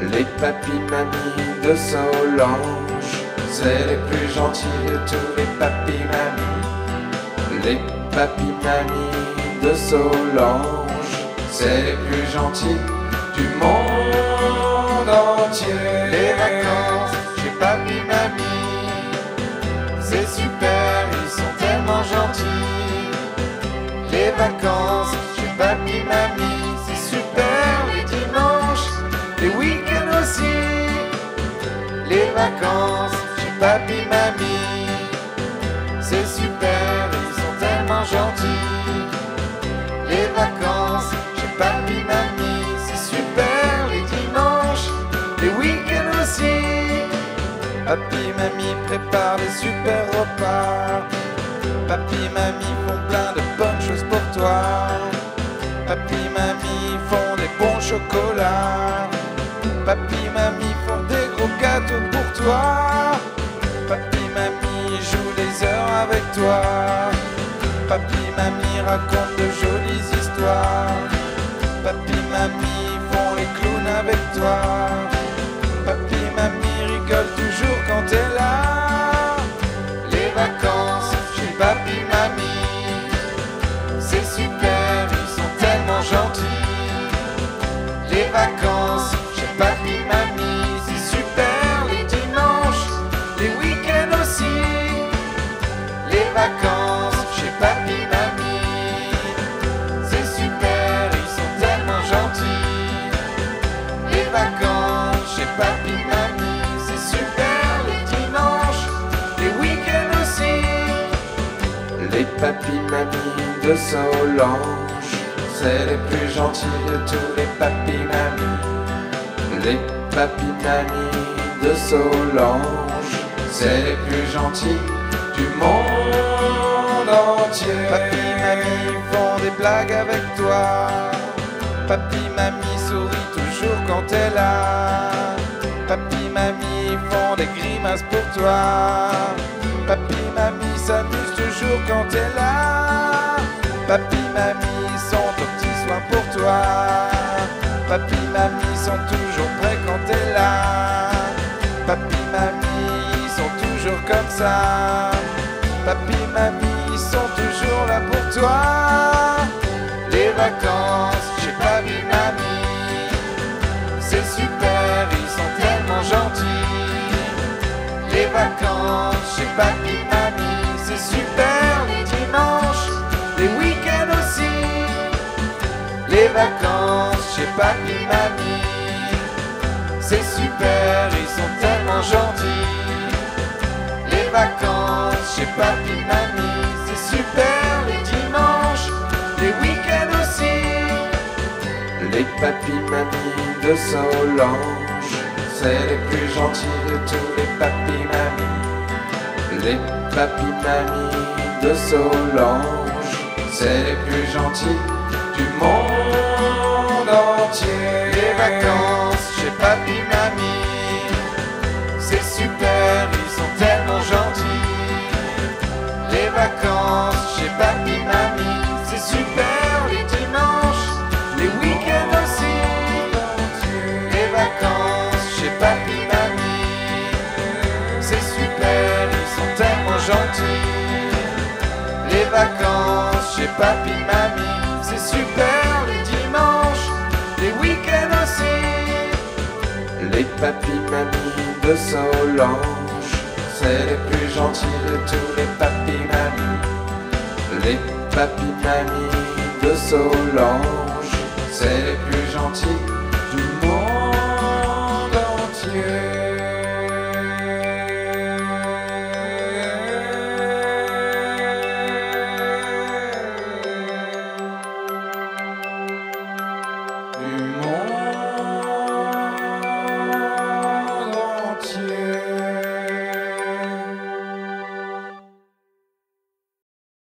Les papis-mamies de Solange, c'est les plus gentils de tous les papis-mamies. Les papis-mamies de Solange, c'est les plus gentils du monde entier. Les vacances chez papis-mamies, c'est super, ils sont tellement gentils. Les vacances chez papis-mamies, c'est super, les dimanches, les week-ends aussi. Les vacances chez papis-mamies, c'est super, ils sont tellement gentils. Les vacances chez papis-mamies, papi-mamie prépare des super repas. Papi-mamie font plein de bonnes choses pour toi. Papi-mamie font des bons chocolats. Papi-mamie font des gros gâteaux pour toi. Papi-mamie joue des heures avec toi. Papi-mamie raconte de jolies histoires. Papi-mamie font les clowns avec toi. Papi-mamie rigole toujours quand t'es là. Les vacances chez papis-mamies, c'est super, ils sont tellement gentils. Les vacances chez papis-mamies, c'est super, les dimanches, les week-ends aussi. Les vacances chez papis-mamies, c'est super, ils sont tellement gentils. Les vacances chez papis-mamies, super les dimanches, les week-ends aussi. Les papis-mamies de Solange, c'est les plus gentils de tous les papis-mamies. Les papis-mamies de Solange, c'est les plus gentils du monde entier. Papis-mamies font des blagues avec toi. Papis-mamies sourit toujours quand t'es là. Papi-mamie font des grimaces pour toi. Papi-mamie s'amuse toujours quand t'es là. Papi-mamie sont aux petits soins pour toi. Papi-mamie sont toujours prêts quand t'es là. Papi-mamie sont toujours comme ça. Papi-mamie sont toujours là pour toi. Les vacances chez papi-mamie, c'est super, ils sont tellement gentils. Les vacances chez papis-mamies, c'est super, les dimanches, les week-ends aussi. Les vacances chez papis-mamies, c'est super, ils sont tellement gentils. Les vacances chez papis-mamies, c'est super, les dimanches, les week-ends aussi. Les papis-mamies de Solange, c'est les plus gentils de tous les papis-mamies. Les papis-mamies de Solange, c'est les plus gentils du monde entier. Les vacances chez papis-mamies, c'est super, ils sont tellement gentils. Les vacances chez papis-mamies, c'est super, les dimanches, les week-ends aussi. Les vacances chez papis-mamies, c'est super, ils sont tellement gentils. Les vacances chez papis-mamies, c'est super, les dimanches, les week-ends aussi. Les papis-mamies de Solange, c'est les plus gentils de tous les papis-mamies. Les papis-mamies de Solange, c'est les plus gentils.